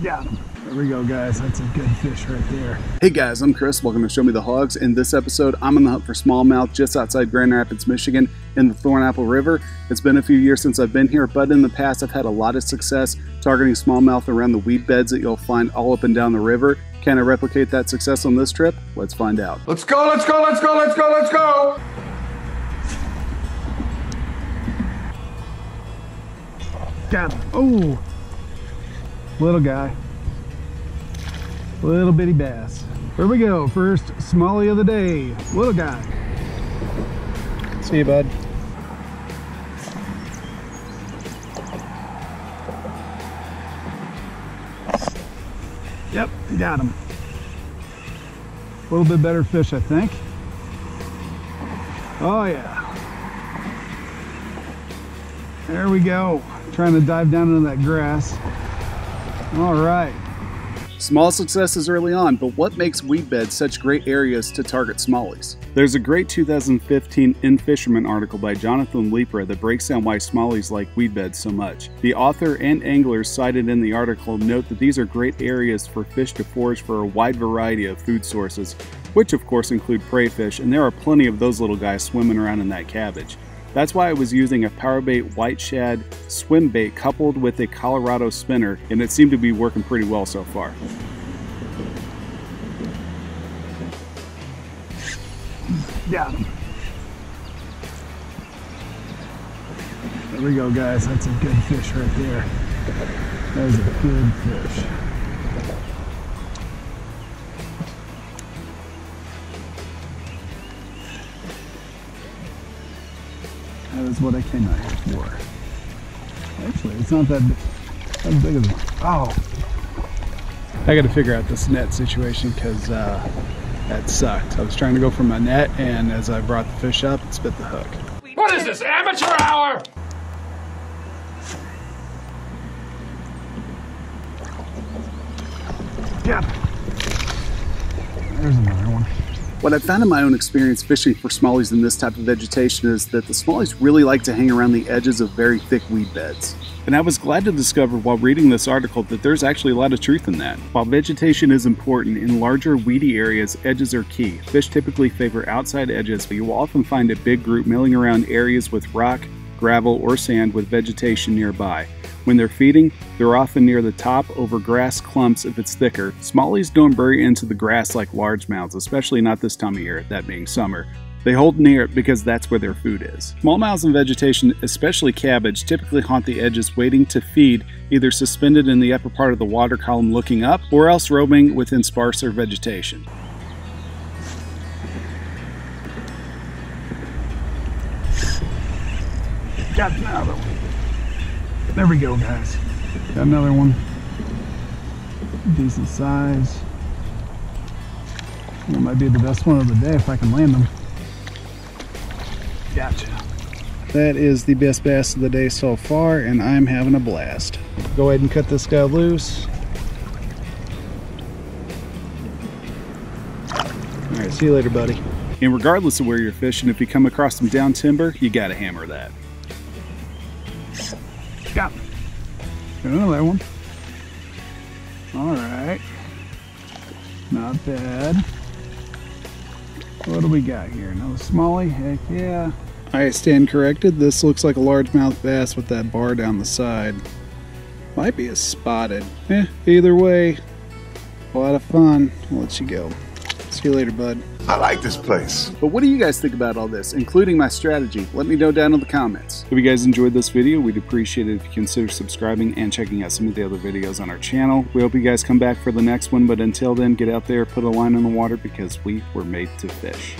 Yeah. There we go, guys. That's a good fish right there. Hey guys, I'm Chris. Welcome to Show Me the Hogs. In this episode, I'm on the hunt for smallmouth just outside Grand Rapids, Michigan in the Thornapple River. It's been a few years since I've been here, but in the past, I've had a lot of success targeting smallmouth around the weed beds that you'll find all up and down the river. Can I replicate that success on this trip? Let's find out. Let's go, let's go, let's go, let's go, let's go. Got him. Oh, little guy. Little bitty bass. Here we go. First smallie of the day. Little guy. See you, bud. Yep, got him. A little bit better fish, I think. Oh, yeah. There we go. Trying to dive down into that grass. All right. Small successes early on, but what makes weed beds such great areas to target smallies? There's a great 2015 In-Fisherman article by Jonathan Lipra that breaks down why smallies like weed beds so much. The author and anglers cited in the article note that these are great areas for fish to forage for a wide variety of food sources, which of course include prey fish, and there are plenty of those little guys swimming around in that cabbage. That's why I was using a Powerbait white shad swim bait coupled with a Colorado spinner, and it seemed to be working pretty well so far. Yeah. There we go, guys. That's a good fish right there. That was a good fish. That is what I came out here for. Actually, it's not that big of a... Oh! I gotta figure out this net situation because that sucked. I was trying to go for my net, and as I brought the fish up, it spit the hook. What is this, amateur hour? Yeah. There's another one. What I've found in my own experience fishing for smallies in this type of vegetation is that the smallies really like to hang around the edges of very thick weed beds. And I was glad to discover while reading this article that there's actually a lot of truth in that. While vegetation is important, in larger weedy areas, edges are key. Fish typically favor outside edges, but you will often find a big group milling around areas with rock, gravel, or sand with vegetation nearby. When they're feeding, they're often near the top over grass clumps if it's thicker. Smallies don't bury into the grass like largemouths, especially not this time of year, that being summer. They hold near it because that's where their food is. Smallmouths and vegetation, especially cabbage, typically haunt the edges waiting to feed, either suspended in the upper part of the water column looking up, or else roaming within sparser vegetation. Got another one. There we go, guys. Got another one. Decent size. That might be the best one of the day if I can land them. Gotcha. That is the best bass of the day so far, and I'm having a blast. Go ahead and cut this guy loose. All right, see you later, buddy. And regardless of where you're fishing, if you come across some down timber, you gotta hammer that. Got him. Got another one. All right. Not bad. What do we got here? Another smallie? Heck yeah. I stand corrected. This looks like a largemouth bass with that bar down the side. Might be a spotted. Either way, a lot of fun. I'll let you go. See you later, bud. I like this place. But what do you guys think about all this, including my strategy? Let me know down in the comments. If you guys enjoyed this video, we'd appreciate it if you consider subscribing and checking out some of the other videos on our channel. We hope you guys come back for the next one, but until then, get out there, put a line in the water because we were made to fish.